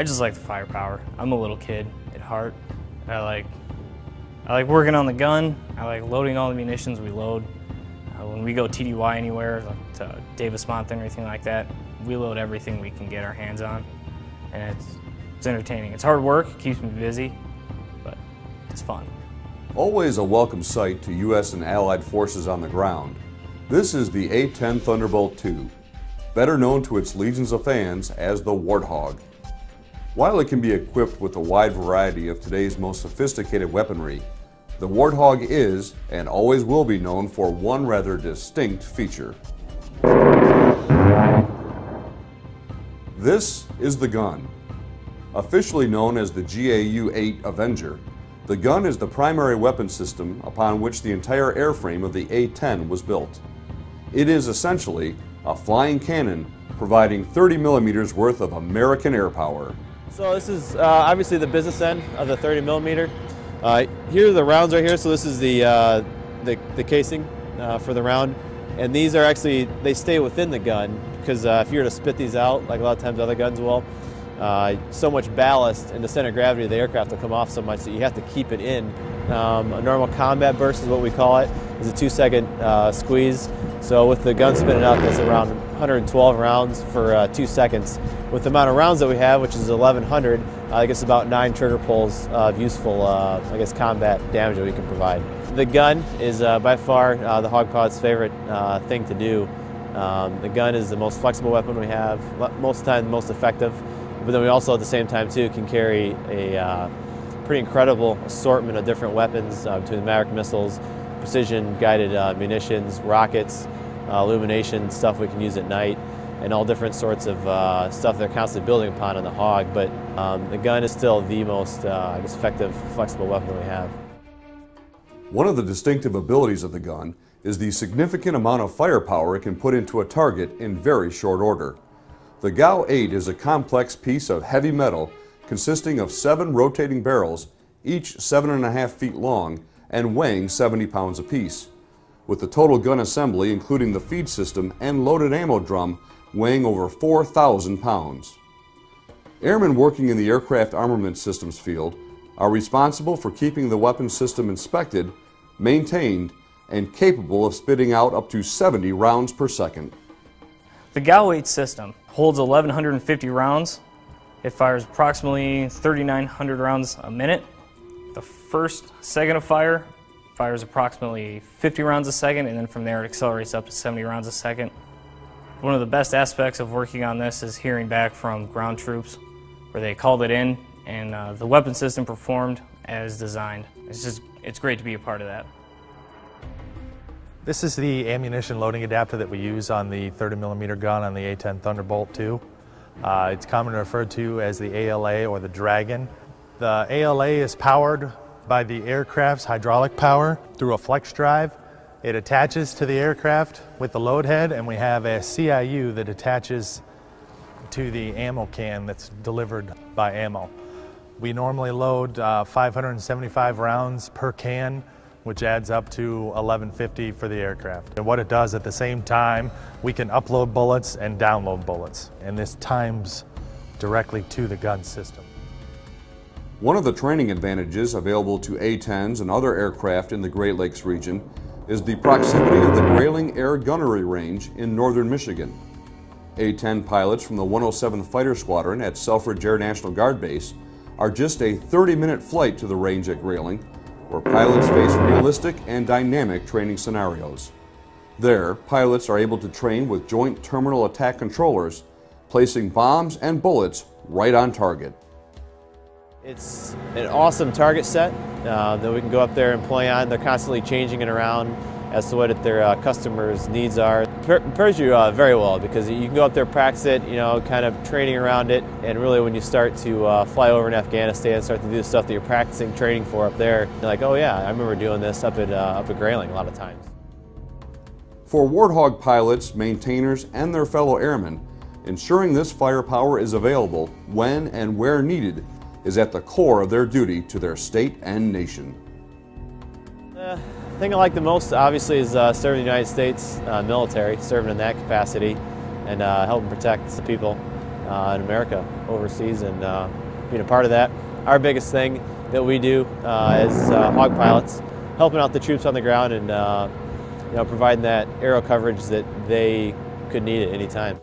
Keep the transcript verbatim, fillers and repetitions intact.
I just like the firepower. I'm a little kid at heart. I like, I like working on the gun. I like loading all the munitions we load. Uh, when we go T D Y anywhere, like to Davis-Monthan or anything like that, we load everything we can get our hands on, and it's, it's entertaining. It's hard work, it keeps me busy, but it's fun. Always a welcome sight to U S and Allied forces on the ground, this is the A ten Thunderbolt two, better known to its legions of fans as the Warthog. While it can be equipped with a wide variety of today's most sophisticated weaponry, the Warthog is, and always will be, known for one rather distinct feature. This is the gun. Officially known as the G A U eight Avenger, the gun is the primary weapon system upon which the entire airframe of the A ten was built. It is essentially a flying cannon providing thirty millimeters worth of American air power. So this is uh, obviously the business end of the thirty millimeter. Uh, here are the rounds right here, so this is the, uh, the, the casing uh, for the round. And these are actually, they stay within the gun because uh, if you were to spit these out, like a lot of times other guns will, Uh, so much ballast and the center of gravity of the aircraft will come off so much that you have to keep it in. Um, a normal combat burst is what we call it. It's a two second uh, squeeze. So with the gun spinning out, that's around one hundred twelve rounds for uh, two seconds. With the amount of rounds that we have, which is eleven hundred, uh, I guess about nine trigger pulls of useful uh, I guess combat damage that we can provide. The gun is uh, by far uh, the Hogpod's favorite uh, thing to do. Um, the gun is the most flexible weapon we have, most of the time the most effective. But then we also at the same time too can carry a uh, pretty incredible assortment of different weapons uh, between the Maverick missiles, precision guided uh, munitions, rockets, uh, illumination, stuff we can use at night, and all different sorts of uh, stuff they're constantly building upon in the Hog. But um, the gun is still the most uh, I guess, effective, flexible weapon we have. One of the distinctive abilities of the gun is the significant amount of firepower it can put into a target in very short order. The G A U eight is a complex piece of heavy metal consisting of seven rotating barrels, each seven and a half feet long and weighing seventy pounds apiece, with the total gun assembly including the feed system and loaded ammo drum weighing over four thousand pounds. Airmen working in the aircraft armament systems field are responsible for keeping the weapon system inspected, maintained, and capable of spitting out up to seventy rounds per second. The G A U eight system holds eleven fifty rounds. It fires approximately thirty-nine hundred rounds a minute. The first second of fire fires approximately fifty rounds a second, and then from there it accelerates up to seventy rounds a second. One of the best aspects of working on this is hearing back from ground troops where they called it in and uh, the weapon system performed as designed. It's just, it's great to be a part of that. This is the ammunition loading adapter that we use on the thirty millimeter gun on the A ten Thunderbolt two. Uh, it's commonly referred to as the A L A or the Dragon. The A L A is powered by the aircraft's hydraulic power through a flex drive. It attaches to the aircraft with the load head, and we have a C I U that attaches to the ammo can that's delivered by ammo. We normally load uh, five hundred seventy-five rounds per can, which adds up to eleven fifty for the aircraft. And what it does at the same time, we can upload bullets and download bullets, and this times directly to the gun system. One of the training advantages available to A tens and other aircraft in the Great Lakes region is the proximity of the Grayling Air Gunnery Range in northern Michigan. A ten pilots from the one oh seventh Fighter Squadron at Selfridge Air National Guard Base are just a thirty minute flight to the range at Grayling, where pilots face realistic and dynamic training scenarios. There, pilots are able to train with joint terminal attack controllers, placing bombs and bullets right on target. It's an awesome target set uh, that we can go up there and play on. They're constantly changing it around as to what their uh, customers' needs are. It prepares you uh, very well because you can go up there, practice it, you know, kind of training around it, and really when you start to uh, fly over in Afghanistan, start to do the stuff that you're practicing, training for up there, you're like, oh yeah, I remember doing this up at, uh, up at Grayling a lot of times. For Warthog pilots, maintainers, and their fellow airmen, ensuring this firepower is available when and where needed is at the core of their duty to their state and nation. Uh, the thing I like the most, obviously, is uh, serving the United States uh, military, serving in that capacity, and uh, helping protect the people. uh, in America, overseas, and uh, being a part of that. Our biggest thing that we do uh, as uh, hog pilots, helping out the troops on the ground and uh, you know, providing that aero coverage that they could need at any time.